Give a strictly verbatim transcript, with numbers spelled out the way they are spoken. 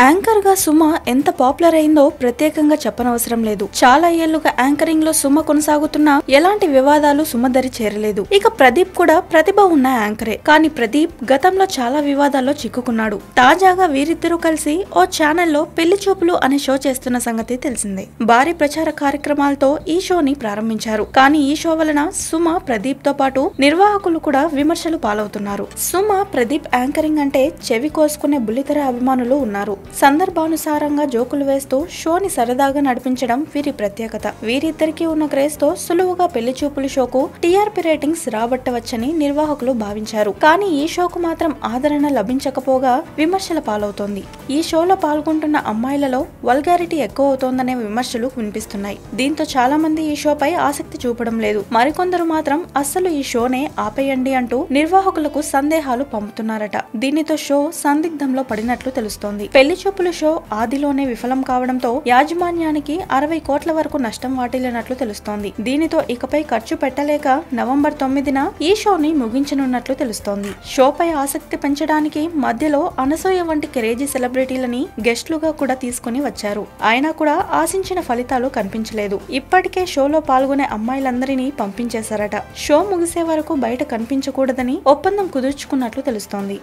Anchor గా సుమ ఎంత popular అయిందో ప్రత్యేకంగా చెప్పనవసరం లేదు. చాలా ఏళ్లుగా యాంకరింగ్ లో సుమ కొనసాగుతున్నా ఎలాంటి వివాదాలు సుమ దరి చేరలేదు. ఇక ప్రదీప్ కూడా ప్రతిభ ఉన్న యాంకరే, కానీ ప్రదీప్ గతంలో చాలా వివాదాల్లో చిక్కుకున్నాడు. తాజాగా వీరిద్దరూ కలిసి ఓ ఛానల్లో పెళ్లి చూపులు అనే షో చేస్తున్న సంగతి తెలిసిందే. భారీ ప్రచార కార్యక్రమాలతో ఈ షోని ప్రారంభించారు. కానీ ఈ షో వలన సుమ, ప్రదీప్ తో పాటు నిర్వాహకులు కూడా విమర్శలు పాలవుతున్నారు. సుమ, ప్రదీప్ యాంకరింగ్ అంటే చెవి కోసుకునే బుల్లితెర అభిమానులు ఉన్నారు. సందర్భానుసారంగా జోకులు వేస్తూ షోని సరదాగా నడిపించడం వీరి ప్రత్యేకత. వీరిద్దరికీ ఉన్న క్రేజ్ తో సులువుగా పెళ్లి చూపులు షోకు టీఆర్పీ రేటింగ్స్ రాబట్టవచ్చని నిర్వాహకులు భావించారు. కానీ ఈ షోకు మాత్రం ఆదరణ లభించకపోగా విమర్శల పాలవుతోంది. ఈ షోలో పాల్గొంటున్న అమ్మాయిలలో వల్గారిటీ ఎక్కువ అవుతోందనే విమర్శలు వినిపిస్తున్నాయి. దీంతో చాలా మంది ఈ షోపై ఆసక్తి చూపడం లేదు. మరికొందరు మాత్రం అస్సలు ఈ షోనే ఆపేయండి అంటూ నిర్వాహకులకు సందేహాలు పంపుతున్నారట. దీనితో షో సందిగ్ధంలో పడినట్లు తెలుస్తోంది. పెళ్లి చూపుల షో ఆదిలోనే విఫలం కావడంతో యాజమాన్యానికి అరవై కోట్ల వరకు నష్టం వాటిల్లినట్లు తెలుస్తోంది. దీనితో ఇకపై ఖర్చు పెట్టలేక నవంబర్ తొమ్మిదిన ఈ షోని ముగించనున్నట్లు తెలుస్తోంది. షోపై ఆసక్తి పెంచడానికి మధ్యలో అనసూయ వంటి క్రేజీ సెలబ్రిటీలని గెస్ట్లుగా కూడా తీసుకుని వచ్చారు. అయినా కూడా ఆశించిన ఫలితాలు కనిపించలేదు. ఇప్పటికే షోలో పాల్గొనే అమ్మాయిలందరినీ పంపించేశారట. షో ముగిసే వరకు బయట కనిపించకూడదని ఒప్పందం కుదుర్చుకున్నట్లు తెలుస్తోంది.